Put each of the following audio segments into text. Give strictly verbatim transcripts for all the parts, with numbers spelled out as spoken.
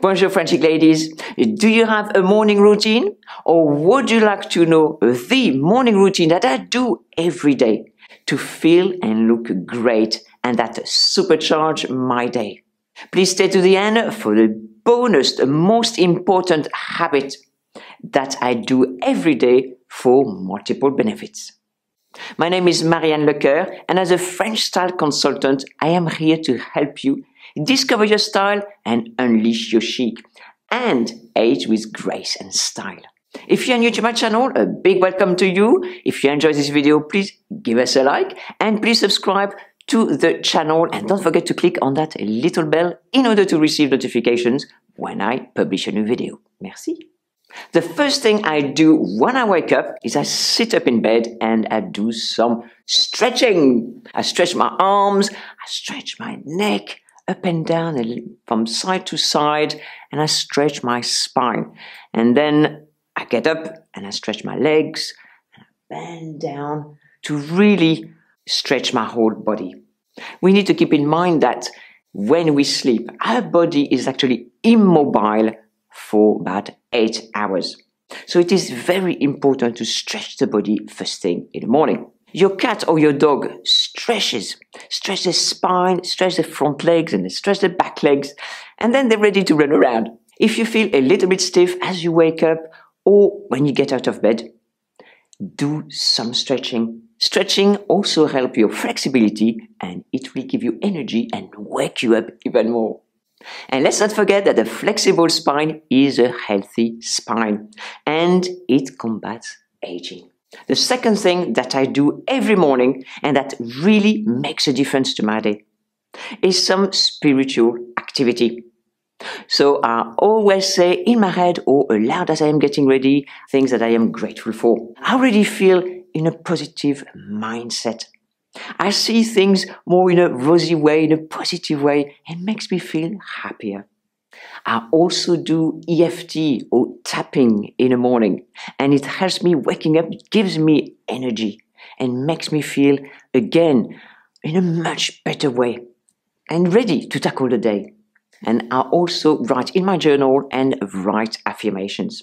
Bonjour Frenchic ladies, do you have a morning routine? Or would you like to know the morning routine that I do every day to feel and look great and that supercharge my day? Please stay to the end for the bonus, the most important habit that I do every day for multiple benefits. My name is Marie-Anne Lecoeur, and as a French style consultant, I am here to help you discover your style and unleash your chic, and age with grace and style. If you're new to my channel, a big welcome to you. If you enjoyed this video, please give us a like and please subscribe to the channel, and don't forget to click on that little bell in order to receive notifications when I publish a new video. Merci. The first thing I do when I wake up is I sit up in bed and I do some stretching. I stretch my arms, I stretch my neck, up and down, and from side to side, and I stretch my spine. And then I get up and I stretch my legs, and I bend down to really stretch my whole body. We need to keep in mind that when we sleep, our body is actually immobile for about eight hours. So it is very important to stretch the body first thing in the morning. Your cat or your dog stretches, stretch the spine, stretch the front legs and stretch the back legs, and then they're ready to run around. If you feel a little bit stiff as you wake up or when you get out of bed, do some stretching. Stretching also helps your flexibility and it will give you energy and wake you up even more. And let's not forget that a flexible spine is a healthy spine and it combats aging. The second thing that I do every morning and that really makes a difference to my day is some spiritual activity. So I always say in my head or aloud as I am getting ready things that I am grateful for. I already feel in a positive mindset. I see things more in a rosy way, in a positive way, and makes me feel happier. I also do E F T or tapping in the morning, and it helps me waking up, it gives me energy, and makes me feel, again, in a much better way, and ready to tackle the day. And I also write in my journal and write affirmations.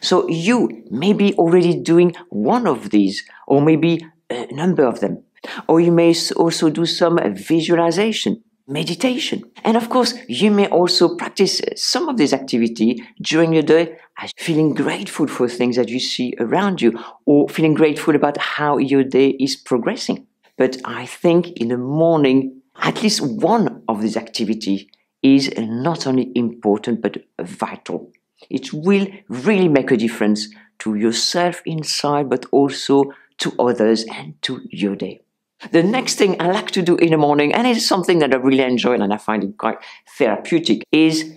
So you may be already doing one of these, or maybe a number of them. Or you may also do some visualization, meditation. And of course, you may also practice some of these activities during your day as feeling grateful for things that you see around you or feeling grateful about how your day is progressing. But I think in the morning, at least one of these activities is not only important but vital. It will really make a difference to yourself inside but also to others and to your day. The next thing I like to do in the morning, and it's something that I really enjoy and I find it quite therapeutic, is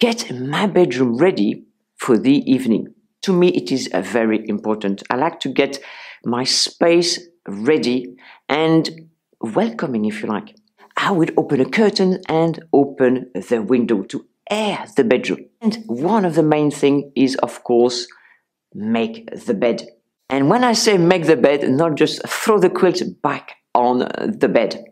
get my bedroom ready for the evening. To me, it is very important. I like to get my space ready and welcoming, if you like. I would open a curtain and open the window to air the bedroom. And one of the main things is, of course, make the bed. And when I say make the bed, not just throw the quilt back on the bed.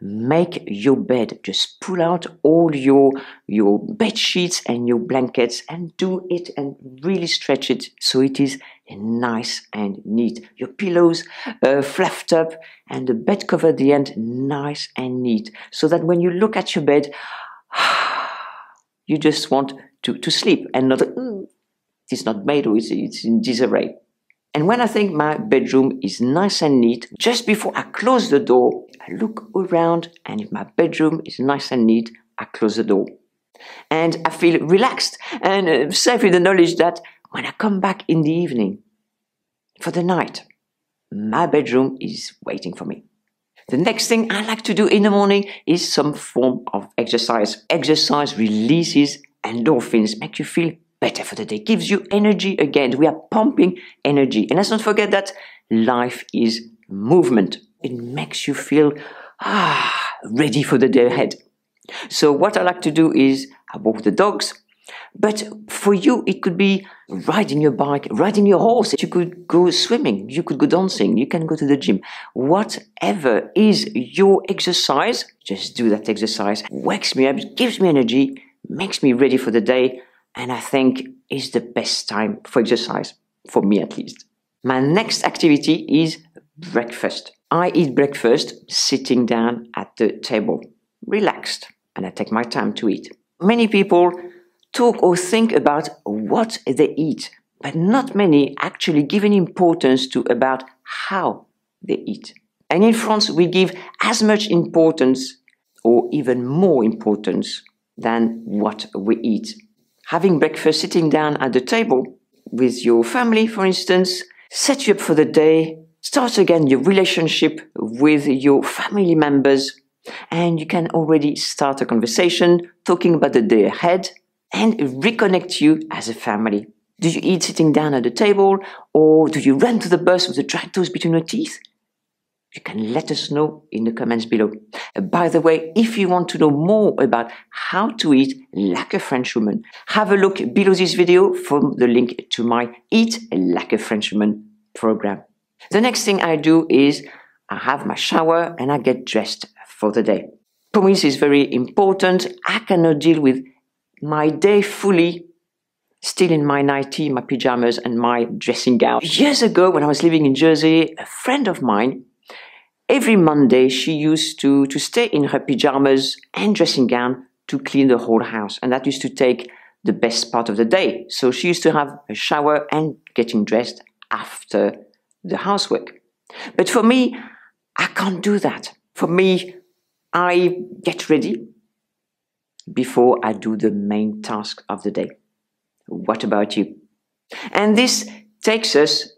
Make your bed. Just pull out all your, your bed sheets and your blankets and do it and really stretch it so it is nice and neat. Your pillows uh, fluffed up and the bed cover at the end nice and neat. So that when you look at your bed, you just want to, to sleep and not, mm, it's not made or it's, it's in disarray. And when I think my bedroom is nice and neat, just before I close the door, I look around, and if my bedroom is nice and neat, I close the door. And I feel relaxed and safe in the knowledge that when I come back in the evening, for the night, my bedroom is waiting for me. The next thing I like to do in the morning is some form of exercise. Exercise releases endorphins, make you feel better for the day, gives you energy again. We are pumping energy. And let's not forget that life is movement. It makes you feel ah, ready for the day ahead. So what I like to do is I walk the dogs, but for you it could be riding your bike, riding your horse. You could go swimming, you could go dancing, you can go to the gym. Whatever is your exercise, just do that exercise. Wakes me up, gives me energy, makes me ready for the day, and I think is the best time for exercise, for me at least. My next activity is breakfast. I eat breakfast sitting down at the table, relaxed, and I take my time to eat. Many people talk or think about what they eat, but not many actually give an importance to about how they eat. And in France, we give as much importance or even more importance than what we eat. Having breakfast sitting down at the table with your family, for instance, sets you up for the day, starts again your relationship with your family members, and you can already start a conversation talking about the day ahead and reconnect you as a family. Do you eat sitting down at the table, or do you run to the bus with the dry toast between your teeth? You can let us know in the comments below. Uh, by the way, if you want to know more about how to eat like a Frenchwoman, have a look below this video for the link to my Eat Like a Frenchwoman program. The next thing I do is I have my shower and I get dressed for the day. For me, this is very important. I cannot deal with my day fully still in my nightie, my pyjamas and my dressing gown. Years ago, when I was living in Jersey, a friend of mine, every Monday she used to, to stay in her pyjamas and dressing gown to clean the whole house. And that used to take the best part of the day. So she used to have a shower and getting dressed after the housework. But for me, I can't do that. For me, I get ready before I do the main task of the day. What about you? And this takes us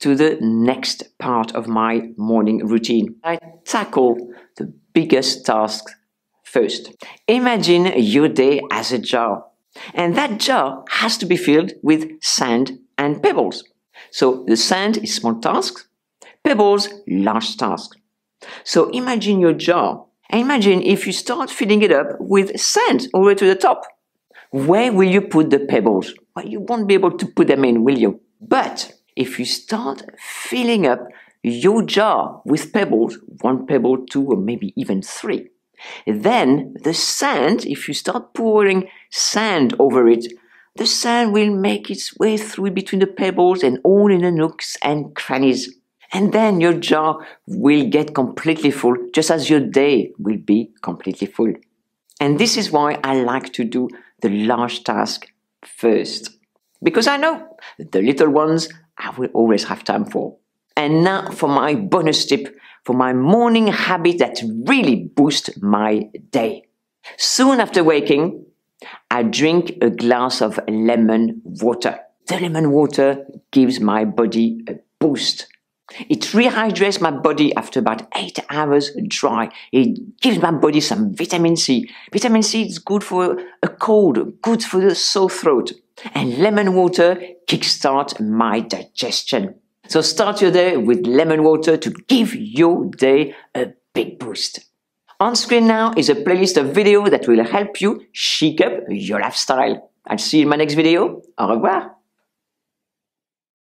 to the next part of my morning routine. I tackle the biggest task first. Imagine your day as a jar, and that jar has to be filled with sand and pebbles. So the sand is small tasks, pebbles large tasks. So imagine your jar, and imagine if you start filling it up with sand all the way to the top. Where will you put the pebbles? Well, you won't be able to put them in, will you? But if you start filling up your jar with pebbles, one pebble, two, or maybe even three, then the sand, if you start pouring sand over it, the sand will make its way through between the pebbles and all in the nooks and crannies. And then your jar will get completely full, just as your day will be completely full. And this is why I like to do the large task first, because I know the little ones I will always have time for. And now for my bonus tip, for my morning habit that really boosts my day. Soon after waking, I drink a glass of lemon water. The lemon water gives my body a boost. It rehydrates my body after about eight hours dry. It gives my body some vitamin C. Vitamin C is good for a cold, good for the sore throat. And lemon water kickstarts my digestion. So start your day with lemon water to give your day a big boost. On screen now is a playlist of videos that will help you chic up your lifestyle. I'll see you in my next video. Au revoir.